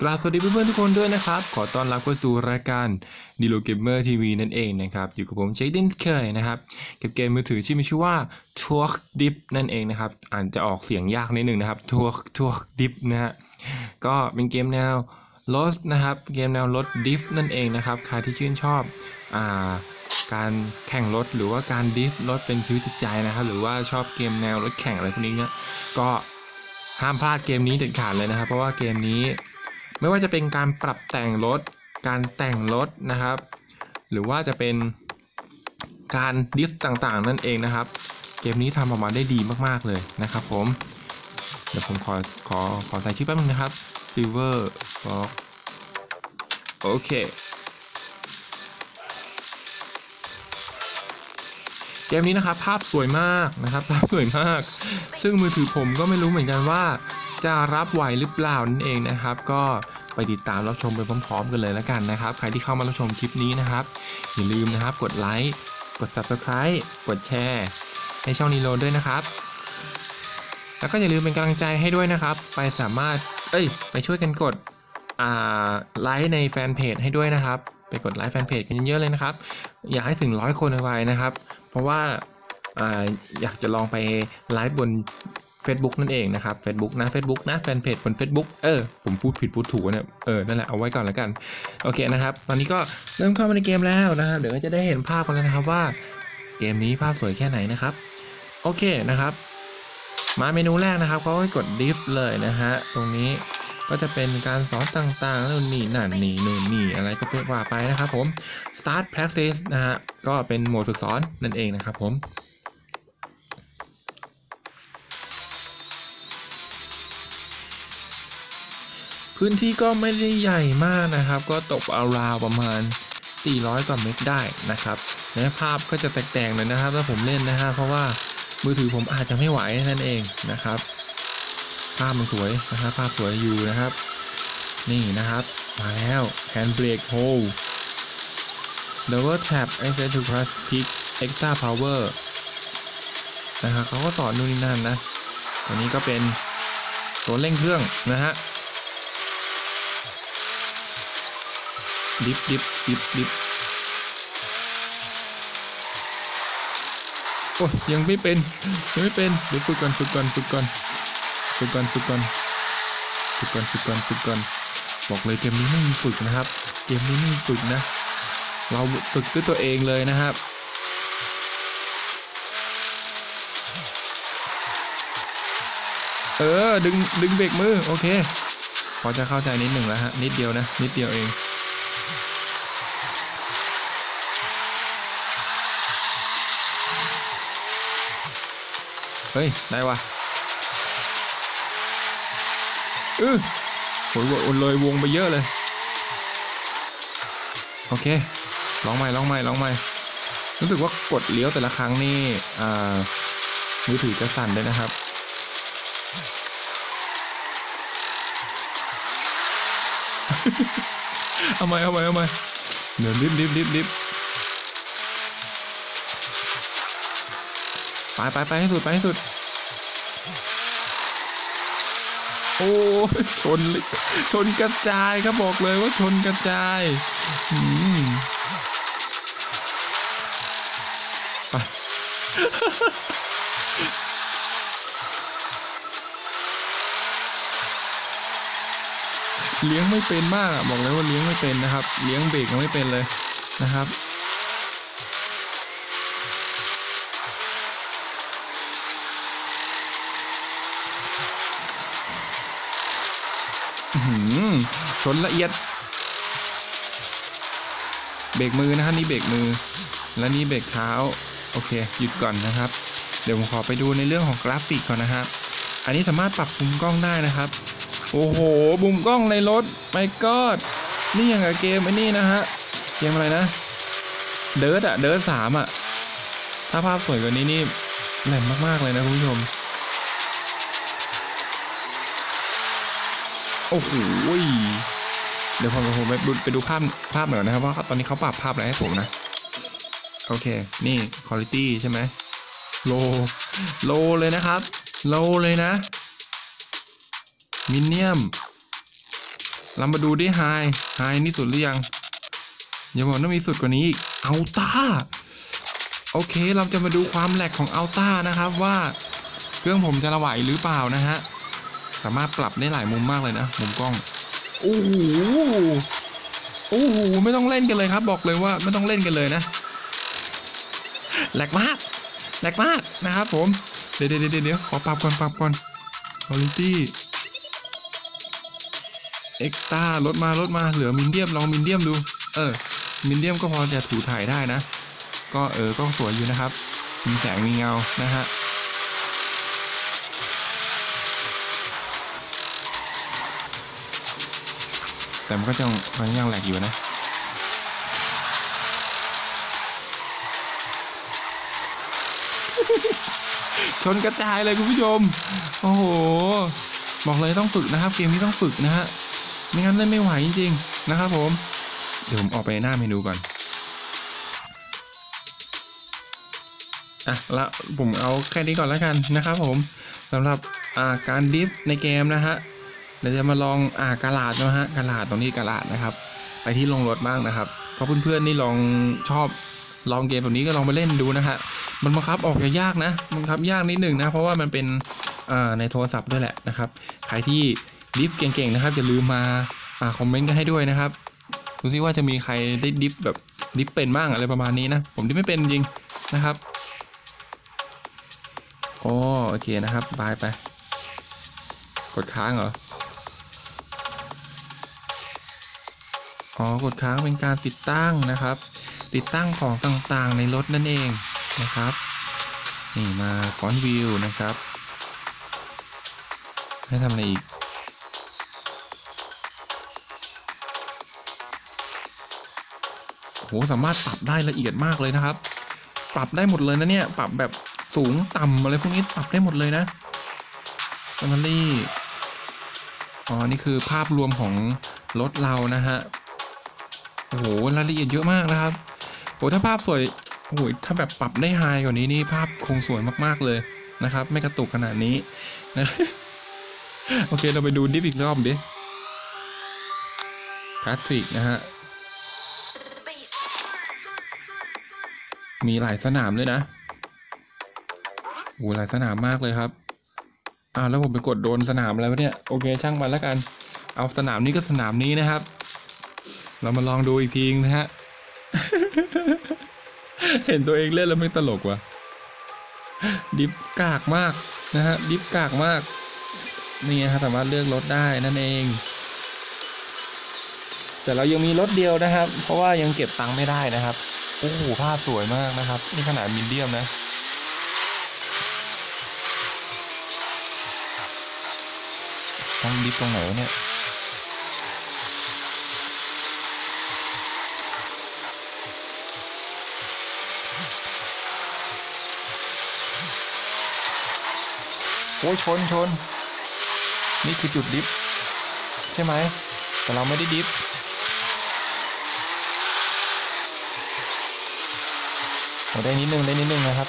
กราบสวัสดีเพื่อนๆทุกคนด้วยนะครับขอต้อนรับเข้าสู่รายการ Nerogamer TV นั่นเองนะครับอยู่กับผมเช็คดินเคยนะครับกับเกมมือถือที่มีชื่อว่า Truck Dip นั่นเองนะครับอาจจะออกเสียงยากนิดนึงนะครับ Truck Dip นะฮะก็เป็นเกมแนวรถนะครับเกมแนวรถ Dip นั่นเองนะครับใครที่ชื่นชอบการแข่งรถหรือว่าการ Dip รถเป็นชีวิตจิตใจนะครับหรือว่าชอบเกมแนวรถแข่งอะไรพวกนี้เนี่ยก็ห้ามพลาดเกมนี้เด็ดขาดเลยนะครับเพราะว่าเกมนี้ไม่ว่าจะเป็นการปรับแต่งรถการแต่งรถนะครับหรือว่าจะเป็นการดิฟต่างๆนั่นเองนะครับเกมนี้ทำออกมาได้ดีมากๆเลยนะครับผมเดี๋ยวผมขอใส่ชื่อแป๊บนึงนะครับ Silver Fox โอเคเกมนี้นะครับภาพสวยมากนะครับภาพสวยมากซึ่งมือถือผมก็ไม่รู้เหมือนกันว่าจะรับไหวหรือเปล่านั่นเองนะครับก็ไปติดตามรับชมไปพร้อมๆกันเลยแล้วกันนะครับใครที่เข้ามารับชมคลิปนี้นะครับอย่าลืมนะครับกดไลค์กด Subscribe กดแชร์ในช่องนีโรด้วยนะครับแล้วก็อย่าลืมเป็นกำลังใจให้ด้วยนะครับไปสามารถไปช่วยกันกดไลค์ในแฟนเพจให้ด้วยนะครับไปกดไลค์แฟนเพจกันเยอะๆเลยนะครับอยากให้ถึง100คนไวๆนะครับเพราะว่าอยากจะลองไปไลฟ์บนFacebook นั่นเองนะครับ Facebook นะ Facebook นะแฟนเพจบน Facebook ผมพูดผิดพูดถูกเนี่ยนั่นแหละเอาไว้ก่อนแล้วกันโอเคนะครับตอนนี้ก็เริ่มเข้ามาในเกมแล้วนะครับเดี๋ยวก็จะได้เห็นภาพกันแล้วนะครับว่าเกมนี้ภาพสวยแค่ไหนนะครับโอเคนะครับมาเมนูแรกนะครับเขาให้กด Drift เลยนะฮะตรงนี้ก็จะเป็นการสอนต่างๆแล้วนี่นั่นนี่นู่นนี่อะไรก็เรียกว่าไปนะครับผม Start Practice นะฮะก็เป็นโหมดฝึกสอนนั่นเองนะครับผมพื้นที่ก็ไม่ได้ใหญ่มากนะครับก็ตกราวประมาณ400กว่าเมกได้นะครับนะภาพก็จะแตกๆหน่อยนะครับถ้าผมเล่นนะฮะเพราะว่ามือถือผมอาจจะไม่ไหวนั่นเองนะครับภาพมันสวยนะครับภาพสวยอยู่นะครับนี่นะครับมาแล้วแฮนด์เบรกโฮล double tap access to press kick extra power นะครับเขาก็สอนนู่นนี่นั่นนะอันนี้ก็เป็นตัวเร่งเครื่องนะฮะดิฟโอ้ยังไม่เป็นเดี๋ยวฝึกก่อนบอกเลยเกมนี้ไม่มีฝึกนะครับเกมนี้ไม่มีฝึกนะเราฝึกด้วยตัวเองเลยนะครับดึงเบรกมือโอเคพอจะเข้าใจนิดหนึ่งแล้วฮะนิดเดียวนะนิดเดียวเองได้ว่ะโหเลยวงไปเยอะเลยโอเคลองใหม่รู้สึกว่ากดเลี้ยวแต่ละครั้งนี่มือถือจะสั่นเลยนะครับเอาใหม่เดี๋ยวรีบไปให้สุดโอ้ชนกระจายครับบอกเลยว่าชนกระจายไป เลี้ยงไม่เป็นมากบอกเลยว่าเลี้ยงไม่เป็นนะครับเลี้ยงเบรกยังไม่เป็นเลยนะครับชนละเอียดเบรกมือนะฮะนี่เบรกมือและนี่เบรกเท้าโอเคหยุดก่อนนะครับเดี๋ยวผมขอไปดูในเรื่องของกราฟิกก่อนนะครับอันนี้สามารถปรับมุมกล้องได้นะครับโอ้โหมุมกล้องในรถไม่กอดนี่อย่างกับเกมอันนี้นะฮะเกมอะไรนะเดิร์ท 3อะถ้าภาพสวยกว่านี้นี่แหลมมากๆเลยนะคุณผู้ชมโอ้โหเดี๋ยวผมไปดูภาพหน่อยนะครับว่าตอนนี้เขาปรับภาพอะไรให้ผมนะโอเคนี่คุณภาพใช่ไหมโลเลยนะครับโลเลยนะมินเนียม เรามาดูดิไฮนี่สุดหรือยังอย่าบอกว่ามีสุดกว่านี้อีกอัลต้าโอเคเราจะมาดูความแหลกของอัลต้านะครับว่าเครื่องผมจะระไหวหรือเปล่านะฮะสามารถปรับได้หลายมุมมากเลยนะมุมกล้องโอ้โหไม่ต้องเล่นกันเลยครับบอกเลยว่าไม่ต้องเล่นกันเลยนะแหลกมากนะครับผมเดี๋ยวขอปรับก่อน quality extra ลดมาเหลือมินเดียมลองมินเดียมดูมินเดียมก็พอจะถูถ่ายได้นะก็ก็สวยอยู่นะครับมีแสงมีเงานะฮะแต่มันก็จะยังแหลกอยู่นะชนกระจายเลยคุณผู้ชมโอ้โหบอกเลยต้องฝึกนะครับเกมนี้ต้องฝึกนะฮะไม่งั้นเล่นไม่ไหวจริงๆนะครับผมเดี๋ยวผมออกไปหน้าเมนูก่อนอ่ะแล้วผมเอาแค่นี้ก่อนแล้วกันนะครับผมสำหรับการดิฟในเกมนะฮะเดี๋ยวจะมาลองกาลาดนะฮะกาลาดตรงนี้กาลาดนะครับไปที่ลงรถบ้างนะครับก็เพื่อนๆนี่ลองชอบลองเกมแบบนี้ก็ลองไปเล่นดูนะฮะมันบังคับออกจะยากนะบังคับยากนิดหนึ่งนะเพราะว่ามันเป็นในโทรศัพท์ด้วยแหละนะครับใครที่ดิฟเก่งๆนะครับอย่าลืมมาคอมเมนต์กันให้ด้วยนะครับดูซิว่าจะมีใครได้ดิฟแบบดิฟเป็นบ้างอะไรประมาณนี้นะผมดิฟไม่เป็นจริงนะครับโอเคนะครับบายไปกดค้างเหรอกดค้างเป็นการติดตั้งนะครับติดตั้งของต่างๆในรถนั่นเองนะครับนี่มาฟอนต์วิวนะครับให้ทำอะไรอีกโหสามารถปรับได้ละเอียดมากเลยนะครับปรับได้หมดเลยนะเนี่ยปรับแบบสูงต่ำอะไรพวกนี้ปรับได้หมดเลยนะแฟมิลี่นี่คือภาพรวมของรถเรานะฮะโอ้โหรายละเอียดเยอะมากนะครับโหถ้าภาพสวยโอ้ยถ้าแบบปรับได้ไฮกว่านี้นี่ภาพคงสวยมากๆเลยนะครับไม่กระตุกขนาดนี้นะ โอเคเราไปดูดิฟอีกรอบดิแพทริกนะฮะมีหลายสนามด้วยนะโอ้หลายสนามมากเลยครับแล้วผมไปกดโดนสนามแล้วเนี่ยโอเคช่างมันแล้วกันเอาสนามนี้ก็สนามนี้นะครับเรามาลองดูอีกทีนะฮะ เห็นตัวเองเล่นแล้วไม่ตลกว่ะดิฟกากมากนะฮะดิฟกากมากนี่ฮะสามารถเลือกรถได้นั่นเองแต่เรายังมีรถเดียวนะครับเพราะว่ายังเก็บตังค์ไม่ได้นะครับโอ้โหภาพสวยมากนะครับนี่ขนาดมีเดียมนะต้องดิฟตรงไหนวะเนี่ยโอ้ยชนนี่คือจุดดิฟใช่ไหมแต่เราไม่ได้ดิฟได้นิดนึงนะครับ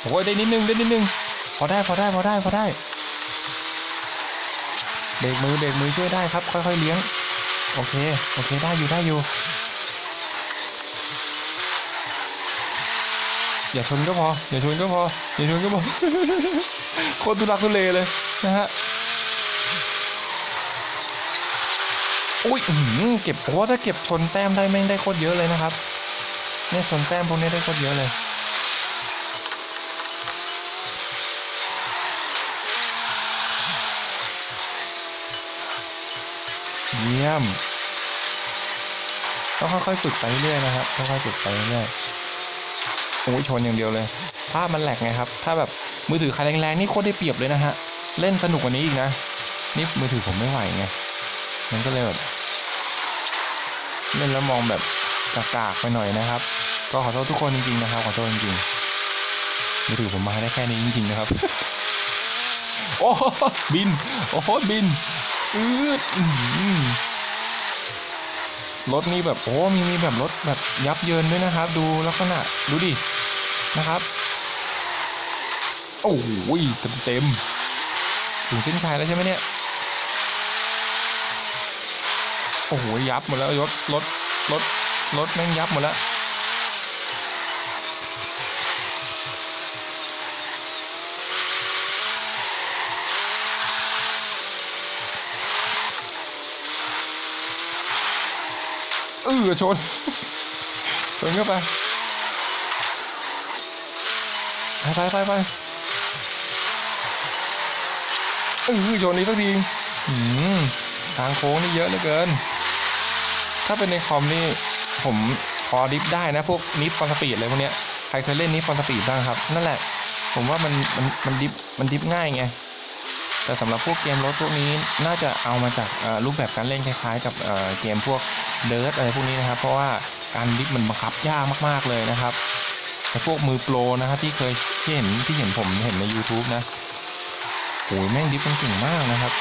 โอ้ยได้นิดนึงพอได้เบรกมือช่วยได้ครับค่อยๆเลี้ยงโอเคได้อยู่อย่าชนก็พอโคตรทุลักทุเลเลยนะฮะอุ้ยเก็บเพราะว่าถ้าเก็บชนแต้มได้แม่งได้โคตรเยอะเลยนะครับเนี่ยชนแต้มพวกนี้ได้โคตรเยอะเลยเยี่ยมต้องค่อยๆฝึกไปเรื่อยนะครับค่อยๆฝึกไปเรื่อยโอ้ยชนอย่างเดียวเลยภาพมันแหลกไงครับถ้าแบบมือถือคันแรงๆนี่โคตรได้เปรียบเลยนะฮะเล่นสนุกกว่านี้อีกนะนี่มือถือผมไม่ไหวไงมันก็เลยแบบเล่นแล้วมองแบบกากๆไปหน่อยนะครับก็ขอโทษทุกคนจริงๆนะครับขอโทษจริงๆมือถือผมมาได้แค่นี้จริงๆนะครับโอ้บินโอ้โหบินรถนี่แบบโอ้มีแบบรถแบบยับเยินด้วยนะครับดูลักษณะดูดินะครับโอ้ยเต็ม ถึงเส้นชัยแล้วใช่ไหมเนี่ยโอ้โหยับหมดแล้วรถแม่งยับหมดแล้วชนเข้าไปไปชนนี้สักทีทางโค้งนี่เยอะเหลือเกินถ้าเป็นในคอมนี่ผมพอดิฟได้นะพวกนิฟฟอนสปีดอะไรพวกเนี้ยใครเคยเล่นนิฟฟอนสปีดบ้างครับนั่นแหละผมว่ามันดิฟง่ายไงแต่สำหรับพวกเกมรถพวกนี้น่าจะเอามาจากรูปแบบการเล่นคล้ายๆกับเกมพวกเดิร์ทอะไรพวกนี้นะครับเพราะว่าการดิฟมันบังคับยากมากๆเลยนะครับแต่พวกมือโปรนะครับที่เห็นผมเห็นใน YouTube นะโอ้ยแม่งดิฟมันเก่งมากนะครับ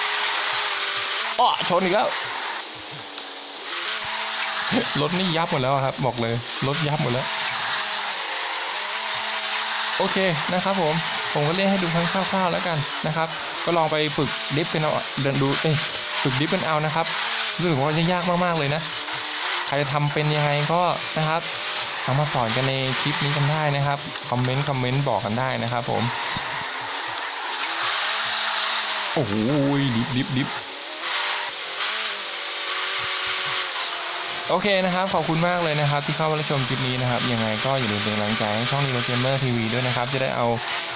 อ้อชนอีกแล้วรถนี่ยับหมดแล้วครับบอกเลยรถยับหมดแล้วโอเคนะครับผมก็เล่นให้ดูคร่าวๆแล้วกันนะครับก็ลองไปฝึกดิฟกันเอานะครับรู้สึกว่ายากมากๆเลยนะใครจะทำเป็นยังไงก็นะครับเอามาสอนกันในคลิปนี้กันได้นะครับคอมเมนต์บอกกันได้นะครับผมโอ้โหดิฟโอเคนะครับขอบคุณมากเลยนะครับที่เข้ามาชมคลิปนี้นะครับยังไงก็อย่าลืมเป็นกำลังใจให้ช่อง Nerogamer TV ด้วยนะครับจะได้เอา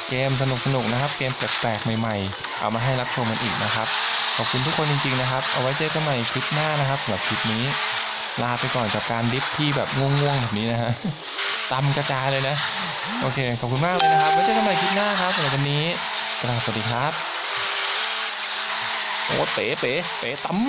เกมสนุกๆนะครับเกมแปลกๆใหม่ๆเอามาให้รับชมกันอีกนะครับขอบคุณทุกคนจริงๆนะครับเอาไว้เจอกันใหม่คลิปหน้านะครับสำหรับคลิปนี้ลาไปก่อนกับการดิฟที่แบบง่วงๆแบบนี้นะฮะตำกระจายเลยนะโอเคขอบคุณมากเลยนะครับไว้เจอกันใหม่คลิปหน้าครับสำหรับวันนี้กราบสวัสดีครับโอ้เป๋ตั้ม